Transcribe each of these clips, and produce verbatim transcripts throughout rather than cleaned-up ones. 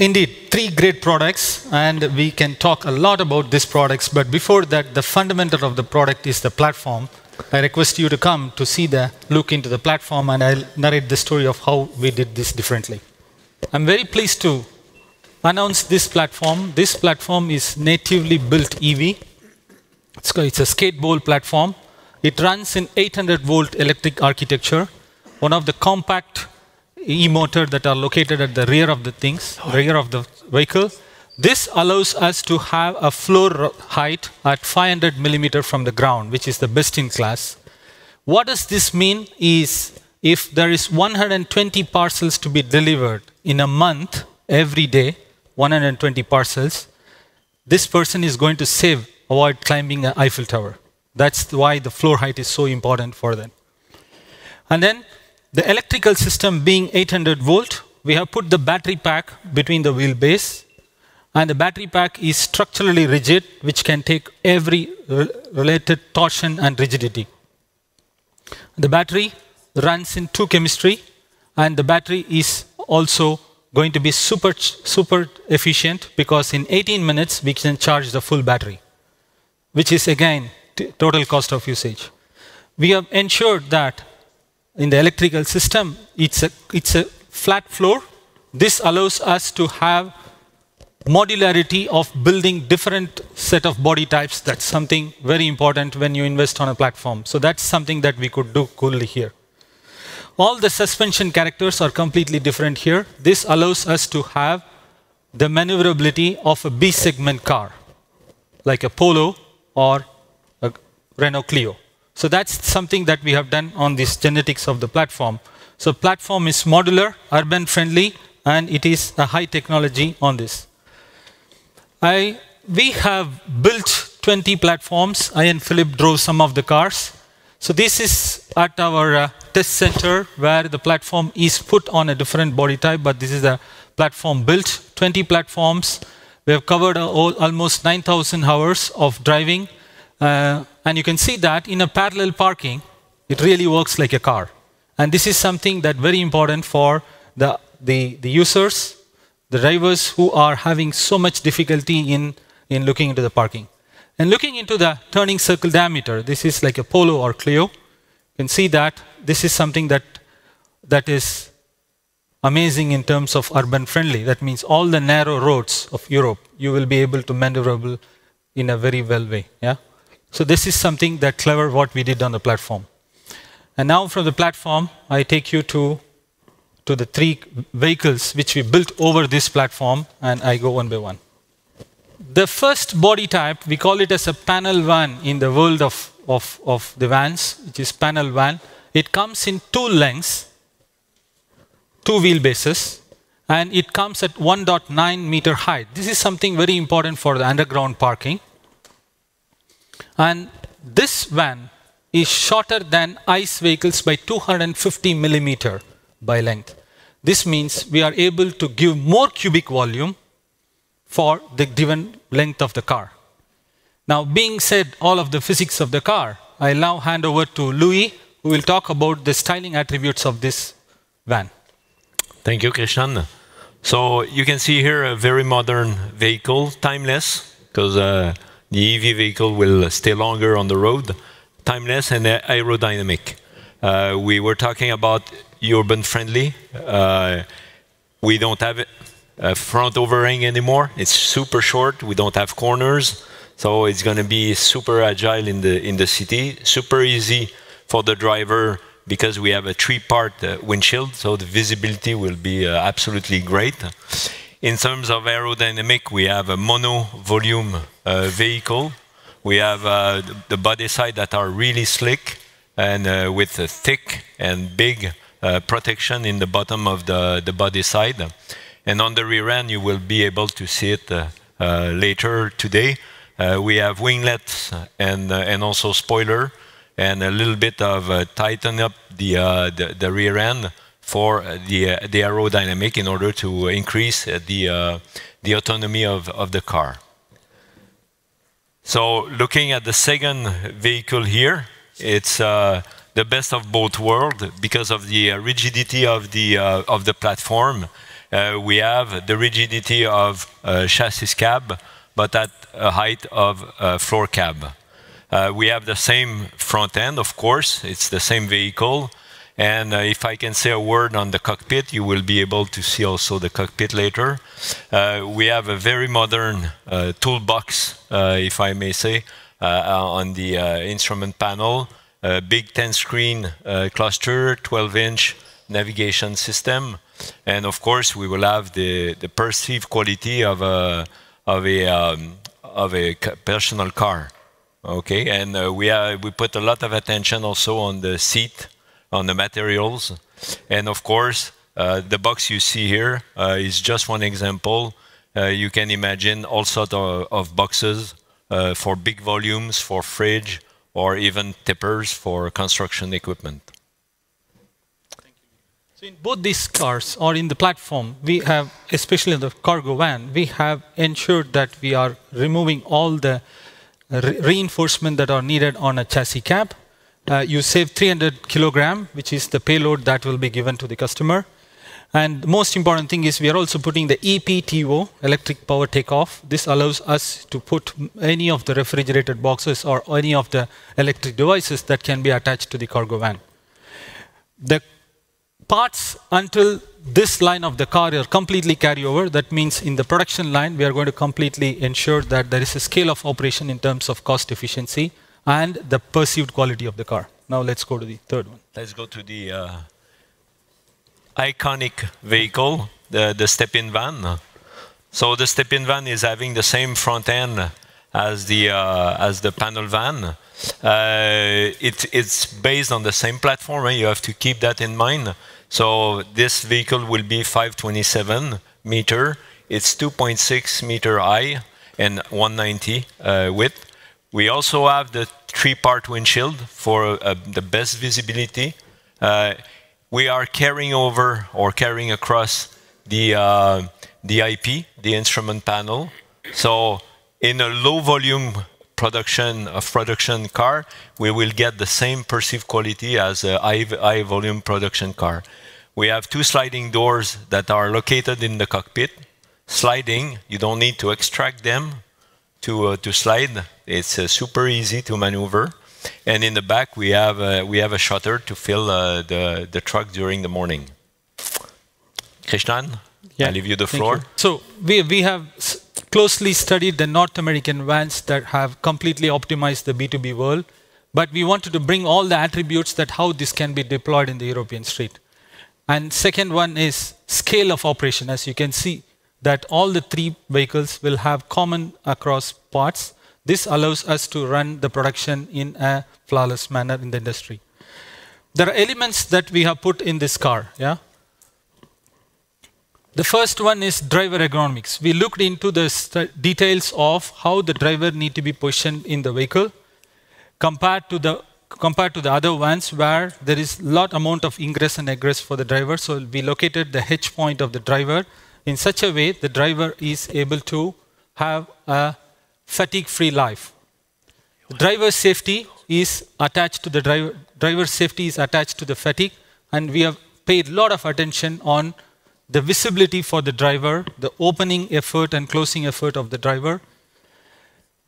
Indeed, three great products, and we can talk a lot about these products, but before that, the fundamental of the product is the platform. I request you to come to see the look into the platform, and I'll narrate the story of how we did this differently. I'm very pleased to announce this platform. This platform is natively built E V. It's, it's a skateboard platform. It runs in eight hundred volt electric architecture, one of the compact e-motor that are located at the rear of the things, rear of the vehicle. This allows us to have a floor height at five hundred millimeter from the ground, which is the best in class. What does this mean is if there is one hundred twenty parcels to be delivered in a month, every day, one hundred twenty parcels, this person is going to save, avoid climbing an Eiffel Tower. That's why the floor height is so important for them. And then the electrical system being eight hundred volt, we have put the battery pack between the wheelbase. And the battery pack is structurally rigid, which can take every related torsion and rigidity. The battery runs in two chemistry, and the battery is also going to be super, super efficient because in eighteen minutes, we can charge the full battery, which is, again, total cost of usage. We have ensured that in the electrical system, it's a, it's a flat floor. This allows us to have modularity of building different set of body types. That's something very important when you invest on a platform. So that's something that we could do coolly here. All the suspension characters are completely different here. This allows us to have the maneuverability of a B-segment car, like a Polo or a Renault Clio. So that's something that we have done on this genetics of the platform. So platform is modular, urban-friendly, and it is a high technology on this. I, we have built twenty platforms. I and Philip drove some of the cars. So this is at our uh, test center where the platform is put on a different body type, but this is a platform built, twenty platforms. We have covered uh, all, almost nine thousand hours of driving. Uh, and you can see that in a parallel parking, it really works like a car. And this is something that's very important for the, the, the users, the drivers who are having so much difficulty in, in looking into the parking. And looking into the turning circle diameter, this is like a Polo or Clio. You can see that this is something that, that is amazing in terms of urban friendly. That means all the narrow roads of Europe, you will be able to maneuverable in a very well way. Yeah? So this is something that clever what we did on the platform. And now from the platform, I take you to to the three vehicles which we built over this platform, and I go one by one. The first body type, we call it as a panel van in the world of, of, of the vans, which is panel van. It comes in two lengths, two wheelbases, and it comes at one point nine meter height. This is something very important for the underground parking. And this van is shorter than ICE vehicles by two hundred fifty millimeter. By length. This means we are able to give more cubic volume for the given length of the car. Now, being said all of the physics of the car, I now hand over to Louis, who will talk about the styling attributes of this van. Thank you, Krishnan. So you can see here a very modern vehicle, timeless, because uh, the E V vehicle will stay longer on the road, timeless and aerodynamic. Uh, we were talking about urban friendly. Uh, we don't have a front overhang anymore. It's super short. We don't have corners, so it's going to be super agile in the in the city. Super easy for the driver because we have a three-part uh, windshield, so the visibility will be uh, absolutely great. In terms of aerodynamic, we have a mono-volume uh, vehicle. We have uh, the body side that are really slick and uh, with a thick and big Uh, protection in the bottom of the, the body side. And on the rear end, you will be able to see it uh, uh, later today. Uh, we have winglets and, uh, and also spoiler and a little bit of uh, tighten up the, uh, the, the rear end for the, uh, the aerodynamic in order to increase the, uh, the autonomy of, of the car. So looking at the second vehicle here, it's uh, the best of both worlds because of the rigidity of the, uh, of the platform uh, we have the rigidity of uh, chassis cab, but at a height of uh, floor cab. Uh, we have the same front end, of course, it's the same vehicle. And uh, if I can say a word on the cockpit, you will be able to see also the cockpit later. Uh, we have a very modern uh, toolbox, uh, if I may say, uh, on the uh, instrument panel. A big ten-screen uh, cluster, twelve-inch navigation system. And of course, we will have the, the perceived quality of a, of a, um, of a personal car. Okay, and uh, we, are, we put a lot of attention also on the seat, on the materials, and of course uh, the box you see here uh, is just one example. Uh, you can imagine all sorts of, of boxes uh, for big volumes, for fridge, or even tippers for construction equipment. Thank you. So in both these cars, or in the platform, we have, especially in the cargo van, we have ensured that we are removing all the re reinforcement that are needed on a chassis cab. Uh, you save three hundred kilogram, which is the payload that will be given to the customer. And the most important thing is we are also putting the E P T O, electric power takeoff. This allows us to put any of the refrigerated boxes or any of the electric devices that can be attached to the cargo van. The parts until this line of the car are completely carryover. That means in the production line, we are going to completely ensure that there is a scale of operation in terms of cost efficiency and the perceived quality of the car. Now let's go to the third one. Let's go to the uh, iconic vehicle, the, the Step-In Van. So the Step-In Van is having the same front end as the, uh, as the Panel Van. Uh, it, it's based on the same platform, right? You have to keep that in mind. So this vehicle will be five twenty-seven meter. It's two point six meter high and one ninety uh, width. We also have the three-part windshield for uh, the best visibility. Uh, we are carrying over or carrying across the, uh, the I P, the instrument panel. So in a low-volume production of production car, we will get the same perceived quality as a high-volume high production car. We have two sliding doors that are located in the cockpit. Sliding, you don't need to extract them to, uh, to slide. It's uh, super easy to maneuver, and in the back we have uh, we have a shutter to fill uh, the the truck during the morning. Krishnan, yeah, I leave you the floor. You. So we we have closely studied the North American vans that have completely optimized the B two B world, but we wanted to bring all the attributes that how this can be deployed in the European street. And second one is scale of operation. As you can see, that all the three vehicles will have common across parts. This allows us to run the production in a flawless manner in the industry. There are elements that we have put in this car. Yeah. The first one is driver ergonomics. We looked into the details of how the driver need to be positioned in the vehicle compared to the compared to the other vans where there is lot amount of ingress and egress for the driver. So we located the H point of the driver in such a way the driver is able to have a fatigue-free life. Driver safety is attached to the driver. Driver safety is attached to the fatigue, and we have paid a lot of attention on the visibility for the driver, the opening effort and closing effort of the driver.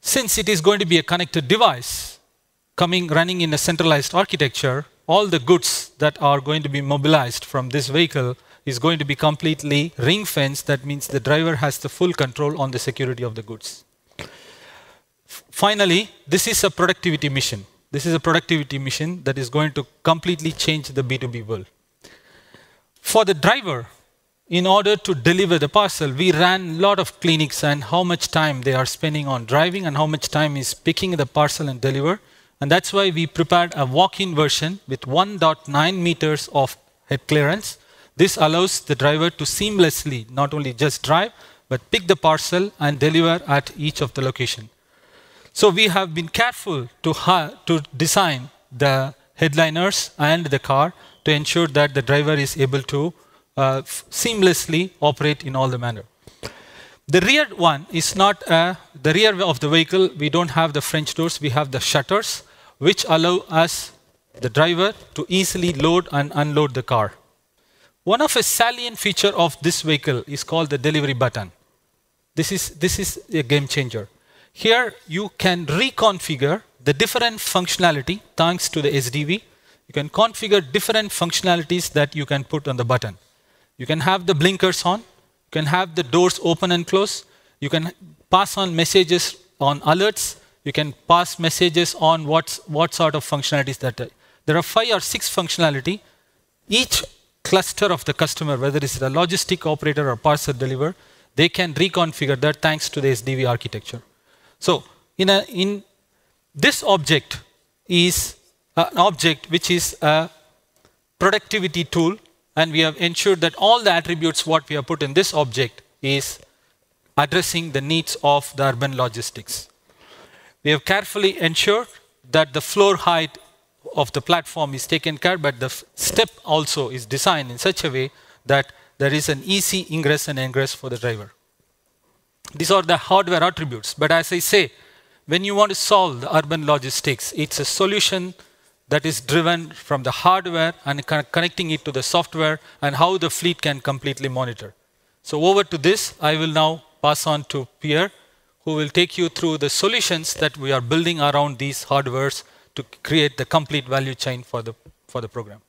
Since it is going to be a connected device, coming running in a centralized architecture, all the goods that are going to be mobilized from this vehicle is going to be completely ring-fenced. That means the driver has the full control on the security of the goods. Finally, this is a productivity mission. This is a productivity mission that is going to completely change the B two B world. For the driver, in order to deliver the parcel, we ran a lot of clinics and how much time they are spending on driving and how much time is picking the parcel and deliver. And that's why we prepared a walk-in version with one point nine meters of head clearance. This allows the driver to seamlessly not only just drive, but pick the parcel and deliver at each of the locations. So we have been careful to, to design the headliners and the car to ensure that the driver is able to uh, seamlessly operate in all the manner. The rear one is not, uh, the rear of the vehicle, we don't have the French doors, we have the shutters, which allow us, the driver, to easily load and unload the car. One of a salient feature of this vehicle is called the delivery button. This is, this is a game changer. Here you can reconfigure the different functionality thanks to the S D V. You can configure different functionalities that you can put on the button. You can have the blinkers on. You can have the doors open and close. You can pass on messages on alerts. You can pass messages on what's, what sort of functionalities that are. There are five or six functionality. Each cluster of the customer, whether it's the logistic operator or parcel deliver, they can reconfigure that thanks to the S D V architecture. So in, a, in this object is an object which is a productivity tool, and we have ensured that all the attributes what we have put in this object is addressing the needs of the urban logistics. We have carefully ensured that the floor height of the platform is taken care of, but the step also is designed in such a way that there is an easy ingress and egress for the driver. These are the hardware attributes, but as I say, when you want to solve the urban logistics, it's a solution that is driven from the hardware and connecting it to the software and how the fleet can completely monitor. So over to this, I will now pass on to Pierre, who will take you through the solutions that we are building around these hardwares to create the complete value chain for the, for the program.